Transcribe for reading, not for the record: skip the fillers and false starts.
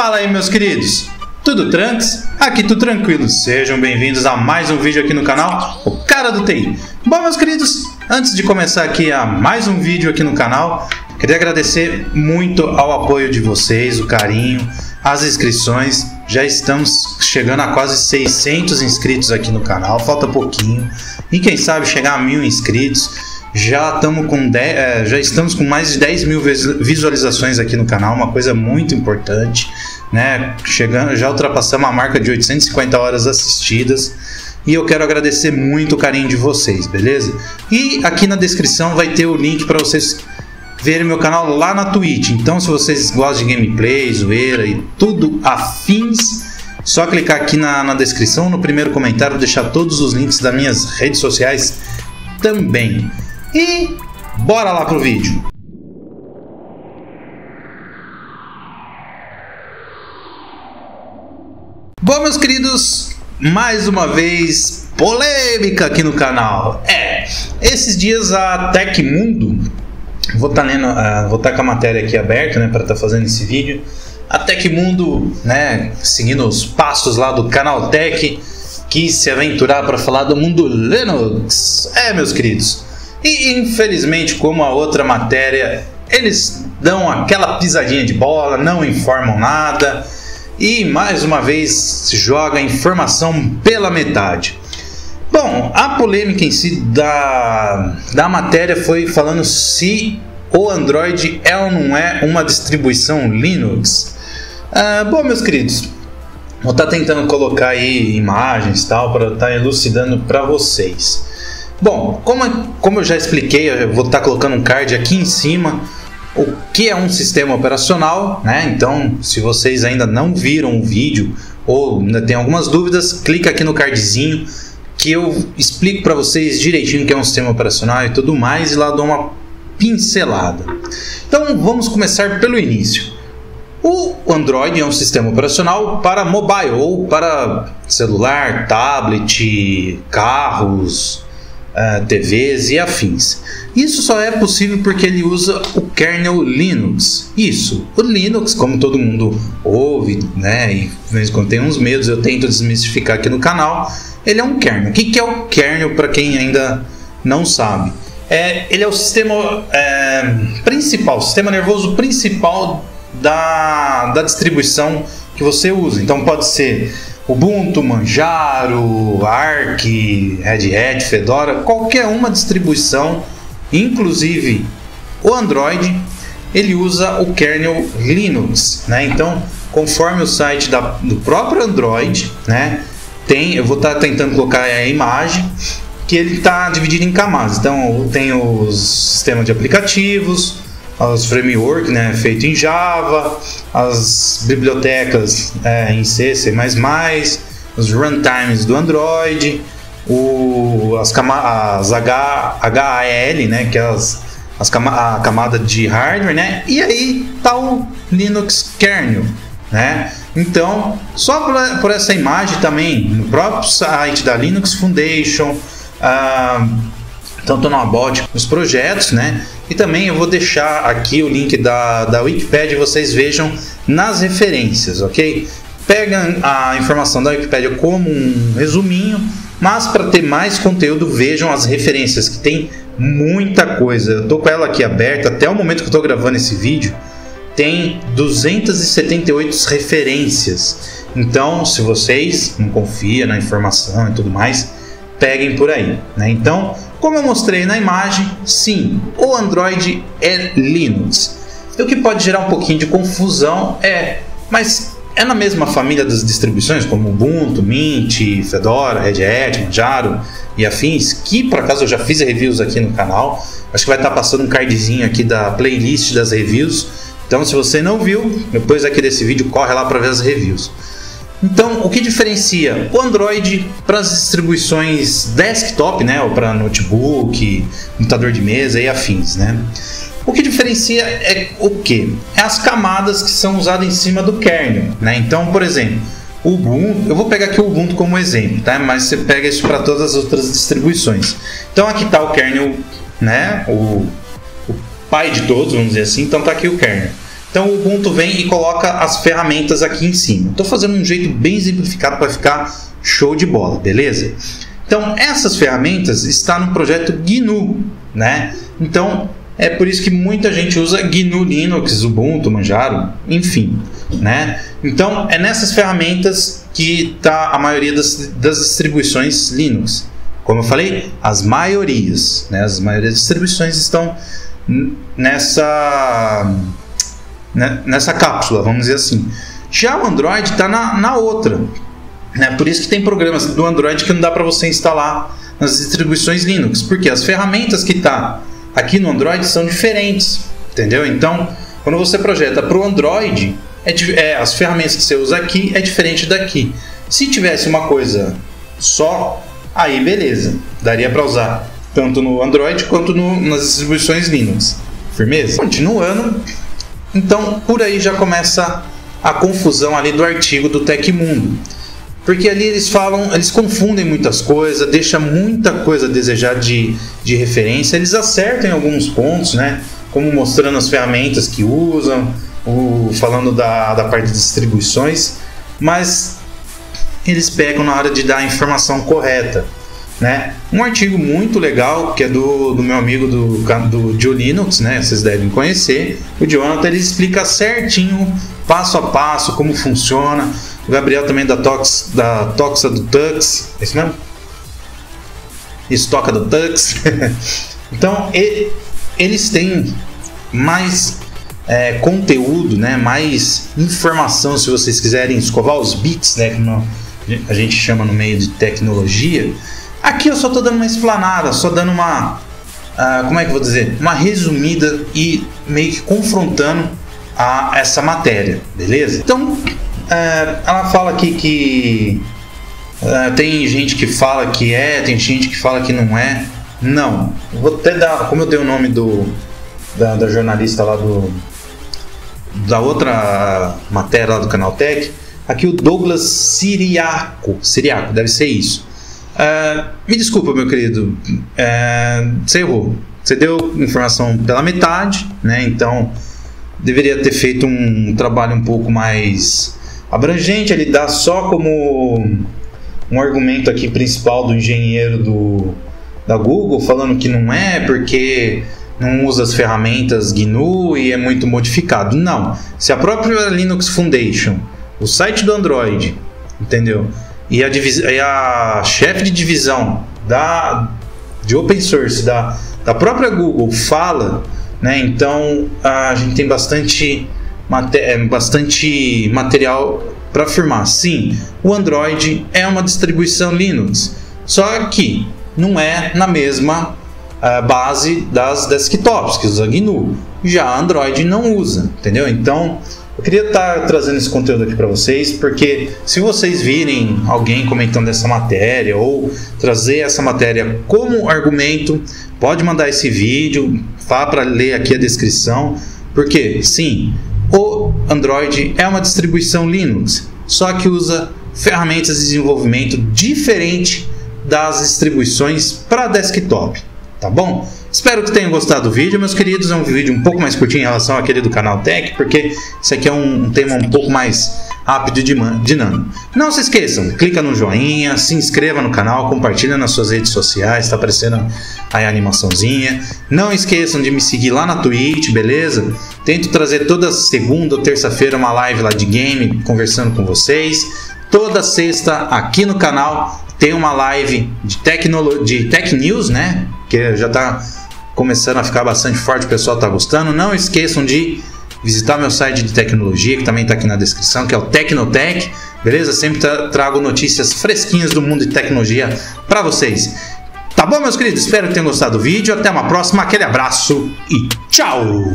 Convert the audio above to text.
Fala aí, meus queridos, tudo tranques? Aqui tudo tranquilo, sejam bem-vindos a mais um vídeo aqui no canal, o Cara do TI. Bom, meus queridos, antes de começar aqui a mais um vídeo aqui no canal, queria agradecer muito ao apoio de vocês, o carinho, as inscrições. Já estamos chegando a quase 600 inscritos aqui no canal, falta pouquinho, e quem sabe chegar a 1000 inscritos. Já estamos com mais de 10 mil visualizações aqui no canal, uma coisa muito importante, né? Já ultrapassamos a marca de 850 horas assistidas. E eu quero agradecer muito o carinho de vocês, beleza? E aqui na descrição vai ter o link para vocês verem meu canal lá na Twitch. Então, se vocês gostam de gameplay, zoeira e tudo afins, só clicar aqui na descrição, no primeiro comentário, vou deixar todos os links das minhas redes sociais também. E bora lá pro vídeo. Bom, meus queridos, mais uma vez polêmica aqui no canal. Esses dias a TecMundo, vou estar com a matéria aqui aberta, né, para estar fazendo esse vídeo. A TecMundo, né, seguindo os passos lá do Canaltech, quis se aventurar para falar do mundo Linux. Meus queridos. E infelizmente, como a outra matéria, eles dão aquela pisadinha de bola, não informam nada e mais uma vez se joga a informação pela metade. Bom, a polêmica em si da matéria foi falando se o Android é ou não é uma distribuição Linux. Bom, meus queridos, vou estar tentando colocar aí imagens e tal para estar elucidando para vocês. Bom, como eu já expliquei, eu vou estar colocando um card aqui em cima, o que é um sistema operacional, né? Então, se vocês ainda não viram o vídeo ou ainda tem algumas dúvidas, clica aqui no cardzinho que eu explico para vocês direitinho o que é um sistema operacional e tudo mais, e lá dou uma pincelada. Então, vamos começar pelo início. O Android é um sistema operacional para mobile ou para celular, tablet, carros, TVs e afins. Isso só é possível porque ele usa o kernel Linux. Isso, o Linux, como todo mundo ouve, né, e de vez em quando tem uns medos, eu tento desmistificar aqui no canal, ele é um kernel. O que é o kernel, para quem ainda não sabe? Ele é o sistema principal, o sistema nervoso principal da distribuição que você usa. Então pode ser Ubuntu, Manjaro, Arch, Red Hat, Fedora, qualquer uma distribuição, inclusive o Android, ele usa o kernel Linux, né? Então, conforme o site do próprio Android, né, eu vou estar tentando colocar a imagem, que ele está dividido em camadas. Então, tem o sistema de aplicativos, os frameworks, né, feito em Java, as bibliotecas em C, C++, os runtimes do Android, as HAL, né, que é a camada de hardware, né, e aí está o Linux kernel, né? Então, só por essa imagem também, no próprio site da Linux Foundation, tanto no About, os projetos, né? E também eu vou deixar aqui o link da Wikipedia, vocês vejam nas referências, ok? Pega a informação da Wikipedia como um resuminho, mas para ter mais conteúdo, vejam as referências, que tem muita coisa. Eu tô com ela aqui aberta, até o momento que eu tô gravando esse vídeo, tem 278 referências. Então, se vocês não confiam na informação e tudo mais, peguem por aí, né? Então, como eu mostrei na imagem, sim, o Android é Linux. E o que pode gerar um pouquinho de confusão mas é na mesma família das distribuições, como Ubuntu, Mint, Fedora, Red Hat, Manjaro e afins, que por acaso eu já fiz reviews aqui no canal. Acho que vai estar passando um cardzinho aqui da playlist das reviews. Então, se você não viu, depois aqui desse vídeo, corre lá para ver as reviews. Então, o que diferencia o Android para as distribuições desktop, né, ou para notebook, computador de mesa e afins, né? O que diferencia é o quê? É as camadas que são usadas em cima do kernel, né? Então, por exemplo, o Ubuntu, eu vou pegar aqui o Ubuntu como exemplo, tá? Mas você pega isso para todas as outras distribuições. Então, aqui está o kernel, né? O pai de todos, vamos dizer assim. Então, está aqui o kernel. Então o Ubuntu vem e coloca as ferramentas aqui em cima. Estou fazendo um jeito bem exemplificado para ficar show de bola, beleza? Então essas ferramentas estão no projeto GNU, né? Então é por isso que muita gente usa GNU Linux, Ubuntu, Manjaro, enfim, né? Então é nessas ferramentas que está a maioria das distribuições Linux. Como eu falei, as maiorias, né? As maiorias das distribuições estão nessa cápsula, vamos dizer assim. Já o Android está na outra, né? Por isso que tem programas do Android que não dá para você instalar nas distribuições Linux, porque as ferramentas que tá aqui no Android são diferentes, entendeu? Então, quando você projeta para o Android, as ferramentas que você usa aqui é diferente daqui. Se tivesse uma coisa só, aí beleza, daria para usar tanto no Android quanto nas distribuições Linux. Firmeza? Continuando. Então, por aí já começa a confusão ali do artigo do TecMundo, porque ali eles confundem muitas coisas, deixa muita coisa a desejar de referência. Eles acertam em alguns pontos, né? Como mostrando as ferramentas que usam, falando da parte de distribuições, mas eles pecam na hora de dar a informação correta, né? Um artigo muito legal que é do meu amigo do Diolinux, né? Vocês devem conhecer. O Jonathan, ele explica certinho, passo a passo, como funciona. O Gabriel também da Toca do Tux, é isso mesmo? Isso, Toca do Tux. Então eles têm mais conteúdo, né? Mais informação, se vocês quiserem escovar os bits, né? Como a gente chama no meio de tecnologia. Aqui eu só estou dando uma explanada, só dando uma, como é que eu vou dizer, uma resumida e meio que confrontando a essa matéria, beleza? Então, ela fala aqui que tem gente que fala que é, tem gente que fala que não é. Não, eu vou até dar, como eu dei o nome da jornalista lá da outra matéria lá do Canaltech, aqui o Douglas Siriaco, deve ser isso. Me desculpa, meu querido, você errou, você deu informação pela metade, né? Então deveria ter feito um trabalho um pouco mais abrangente. Ele dá só como um argumento aqui principal do engenheiro da Google, falando que não é porque não usa as ferramentas GNU e é muito modificado. Não, se a própria Linux Foundation, o site do Android, entendeu? E a chefe de divisão de open source da própria Google fala, né? Então a gente tem bastante material para afirmar. Sim, o Android é uma distribuição Linux, só que não é na mesma base das desktops que usa GNU. Já Android não usa, entendeu? Então eu queria estar trazendo esse conteúdo aqui para vocês, porque se vocês virem alguém comentando essa matéria ou trazer essa matéria como argumento, pode mandar esse vídeo, vá para ler aqui a descrição, porque sim, o Android é uma distribuição Linux, só que usa ferramentas de desenvolvimento diferente das distribuições para desktop, tá bom? Espero que tenham gostado do vídeo, meus queridos. É um vídeo um pouco mais curtinho em relação àquele do Canaltech, porque isso aqui é um tema um pouco mais rápido e dinâmico. Não se esqueçam, clica no joinha, se inscreva no canal, compartilha nas suas redes sociais, está aparecendo aí a animaçãozinha. Não esqueçam de me seguir lá na Twitch, beleza? Tento trazer toda segunda ou terça-feira uma live lá de game, conversando com vocês. Toda sexta aqui no canal tem uma live de Tech News, né? Que já está começando a ficar bastante forte, o pessoal está gostando. Não esqueçam de visitar meu site de tecnologia, que também está aqui na descrição, que é o Technotec, beleza? Sempre trago notícias fresquinhas do mundo de tecnologia para vocês. Tá bom, meus queridos? Espero que tenham gostado do vídeo. Até uma próxima, aquele abraço e tchau!